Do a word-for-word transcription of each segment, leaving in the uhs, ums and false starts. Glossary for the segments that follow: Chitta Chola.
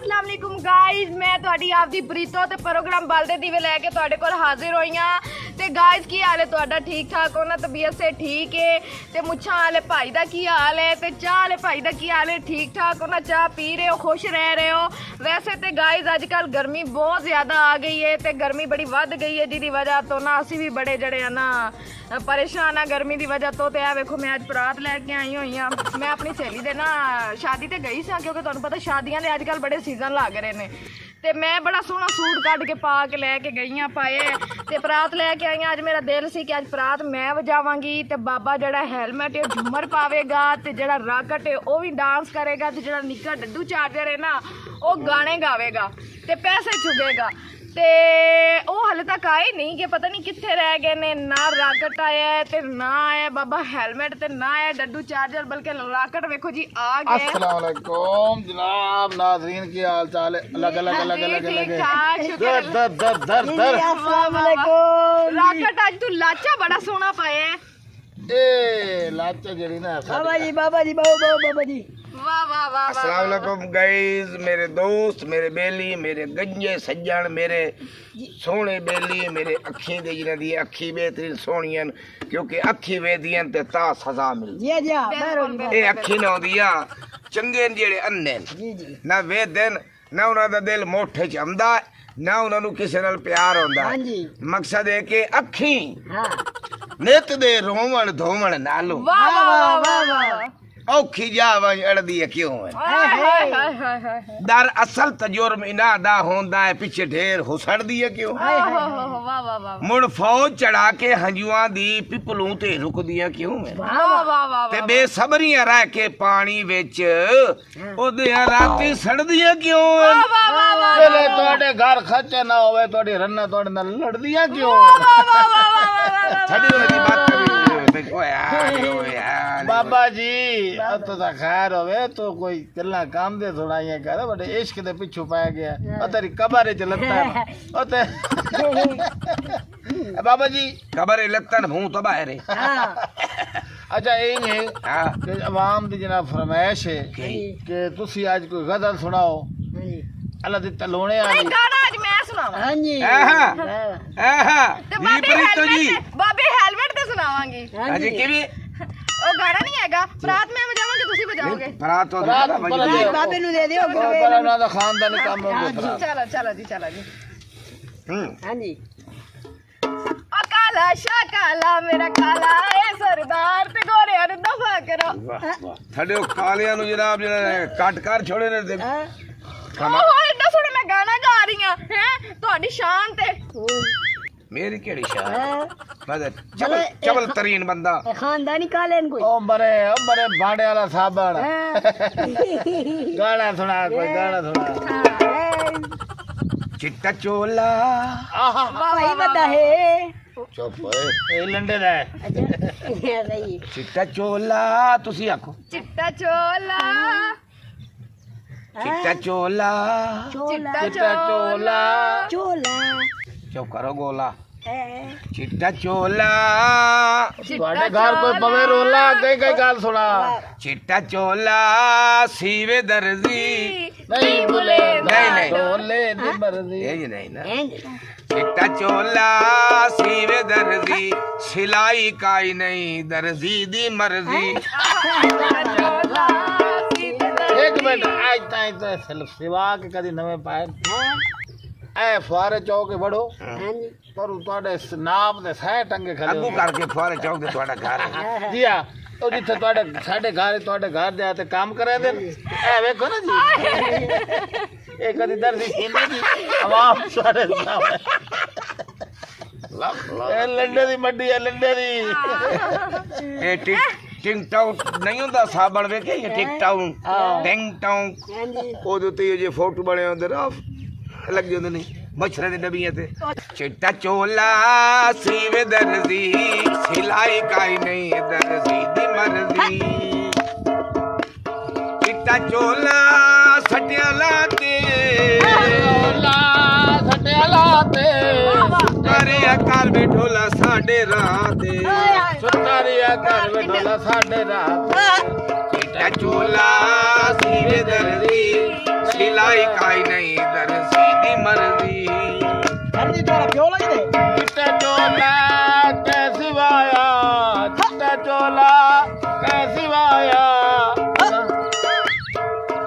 अस्सलाम वालेकुम गाइज, मैं तुहाडी आपदी प्रीतो ते प्रोग्राम बलदे दीवे लैके तुहाडे कोल हाजिर होई हां। ते गाइज की हाल है तुहाडा? ठीक ठाक हो ना? तबीयत से ठीक है? ते मुच्छा वाले भाई दा की हाल है? ते चाह वाले भाई दा की हाल है? ठीक ठाक हो ना? चाह पी रहे हो, खुश रह रहे हो? वैसे तो गाइज अजकल गर्मी बहुत ज़्यादा आ गई है, तो गर्मी बड़ी वध गई है, जिसकी वजह तो ना असी भी बड़े जड़े ना परेशान आ गर्मी की वजह तो। आ वेखो मैं अज परात लैके आई हुई हाँ। मैं अपनी सहेली दे ना शादी ते गई सी, क्योंकि तुहानू पता शादियां दे अजकल बड़े सीजन लग रहे ने। तो मैं बड़ा सोहना सूट कट के पा के लैके गई हाँ, पाए तो परात लैके आई हाँ। अज मेरा दिल से कि अज परात मैं वजावांगी, तो बाबा जड़ा हैलमेट है झूमर पावेगा, तो जड़ा राकट है वह भी डांस करेगा, तो जड़ा निक्का डड्डू चार्जर है ना वो गाने गावेगा, तो पैसे चुगेगा। तो वह हले तक आए नहीं, कि पता नहीं कितने रह गए ने। ना राकट आया है तो ना आया बाबा हैलमेट, तो ना आया डड्डू चार्जर, बल्कि राकट वेखो जी आ गया। अस्सलाम वालेकुम जनाब, नाज़रीन की हाल चाल है? अलग अलग अलग अलग अलग। राकट आज तू लाचा बड़ा सोहना पाया है। ए लाचा जड़ी ना बाबा जी बाबा जी बाबा बाबा जी वाह वाह वाह। अस्सलाम वालेकुम गाइस, मेरे दोस्त, मेरे बेली, मेरे गंजे सज्जन, मेरे सोहने बेली, मेरे अखी दे जिन्हां दी अखी बेहतरीन सोहणियां, क्योंकि अखी वेदियां ते ता सजा मिलदी। जी जी ए अखी ना होंदियां चंगे जेड़े अन्ने जी जी ना वेदन ना उन्हां दा दिल मोठे च आंदा ना उन्हां नू किसे नाल प्यार होंदा। हां जी मकसद है कि अखी हां नित दे रोवण धोवण नालो वाह वाह वाह औखी जावण अड़दी क्यों है? दर असल तजुर्म इना दा होंदा है, पिछे ढेर हुसड़ दी क्यों? मुड़ फौज चढ़ा के हंजुआ दी पिपलू ते रुकदी क्यों है? ते बेसबरियां रह के पानी विच ओदियां राती सड़दी क्यों है? चले तोड़े घर खर्चे ना होवे, तोड़ी रन्ना तोड़े ना लड़दी क्यों है? छड़ी वाली बात बाबा जी तो खैर होवे तो कोई गल्ला काम दे थोड़ा ये कर, बड़े इश्क दे पिछू पा गया तेरी कबर च लगता। बाबा जी कबर लगता हूं तो बाहर। अच्छा यही नहीं अवाम दी जना फरमाइश है कि तुसी आज कोई गजल सुनाओ। अल्लाह दे तलोने वाली गाना आज मैं सुनावा। हां जी आहा आहा जी प्रीतो जी बाबे हेलमेट ते सुनावांगी। हां जी किवे ओ गाना नहीं हैगा? रात में बजाओगे तुसी बजाओगे? रात तो बाबे नु दे दियो, बड़ा दा खानदानी काम होगा। चलो चलो जी चलो जी हम्म हां जी। ओ काला शा काला मेरा काला ए सरदार ते गोरे अर दफा करो। वाह वाह थड़े कालियां नु जनाब जने काट कर छोड़े ने। ओ होए ना सुन मैं गाना गा रही हां हैं तोडी शान ते मेरी केड़ी शान मगर चबल चबल तरीन बंदा खानदानी कालेन कोई ओ मरे ओ मरे भांडे वाला साबण गाना सुना कोई गाना सुना। चिट्टा चोला आहा भाई बता है चुप ए लंडे दा अच्छा सही। चिट्टा चोला तुसी आखो। चिट्टा चोला चिट्टा चोला चिट्टा चोला चोला चुप करो गोला। चिट्टा चोला घर कोई पवे रोला कई कई गाल सुना। चिट्टा चोला सीवे दर्जी नहीं बोले नहीं बोले दी मर्जी ये नहीं ना। चिट्टा चोला सीवे दर्जी सिलाई काई नहीं दर्जी दी मर्जी। एक मिनट आज ताई सिवा के कदी नवे पाए ए फुआरे चौके बढ़ो पर तोडे नाप दे सह टंगे खले अगू करके फुआरे चौके तोडा घर है जी हां ओ जिथे तोडे साडे घर तोडे घर दे आते काम करे दे ए देखो ना जी ए कदी दर्दी हिंदी दी आवाज सारे सामने ए लंडे दी मड्डी ए लंडे दी ए टिक टिंगटाउंग नहीं होता साबण वे के टिंगटाउंग टिंगटाउंग ओ जो ते ये फोटो बने होंदे ना अलग जो नहीं मच्छर दे डबियां ते। चिट्टा चोला सीवे दर्जी सिलाई काई नहीं दर्जी दी मर्जी। चिट्टा चोला सटिया लाते चोला सटिया लाते अरे अकाल बेठोला साडे राते चिट्टा चोला सीवे दर्जी लाई काई नहीं दर सीधी मर्जी धरती चोला क्यों लगी दे चिट्टा चोला कैसी वाया चिट्टा चोला कैसी वाया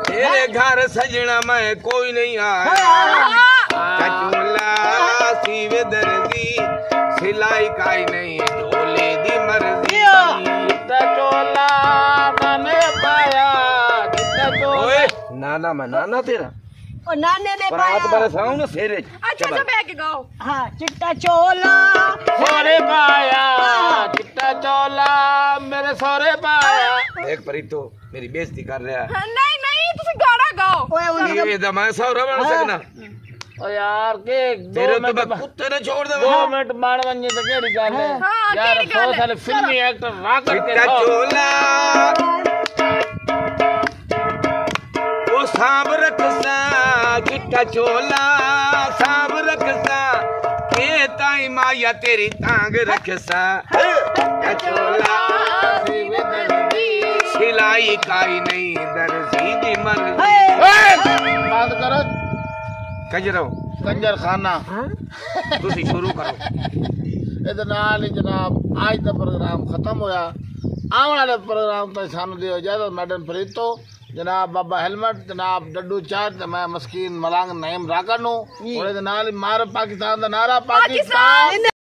तेरे घर सजना मैं कोई नहीं आया चोला सीवे दर्दी सिलाई काई नहीं चोले दी मर्जी चिट्टा चोला मैंने पाया चिट्टा चोला नाना मैं नाना तेरा ओ नाने ने पाया रात भर साऊं ना सेरे अच्छा अच्छा बैठ के गाओ हां चिट्टा चोला सोरे पाया चिट्टा चोला मेरे सोरे पाया देख परी तो मेरी बेइज्जती कर रहा है नहीं नहीं तुम गाना गाओ ओए उन्हीं ये दमा सौरा बन सकना ओ यार के तेरे तो मैं कुत्ते ने छोड़ दे दो मिनट मार बन तो केड़ी गाल है यार सौ साल फिल्मी एक्टर राख चिट्टा चोला ओ सांब रखसा चिट्टा चोला सांब रखसा के ताई माया तेरी तांग रखसा चिट्टा चोला सिलाई काई नहीं दर्जी दी मर्जी बात करो कंजरो कंजर खाना तुसी शुरू करो इतना ही जनाब आज का प्रोग्राम खत्म होया आने वाले प्रोग्राम तो सानू दियो इजाजत मैडम फरीतो जनाब बाबा हेलमेट जनाब डड्डू चाट मैं मस्कीन मलांग नाइम राकनू और इतना ही मार पाकिस्तान का नारा पाकिस्तान।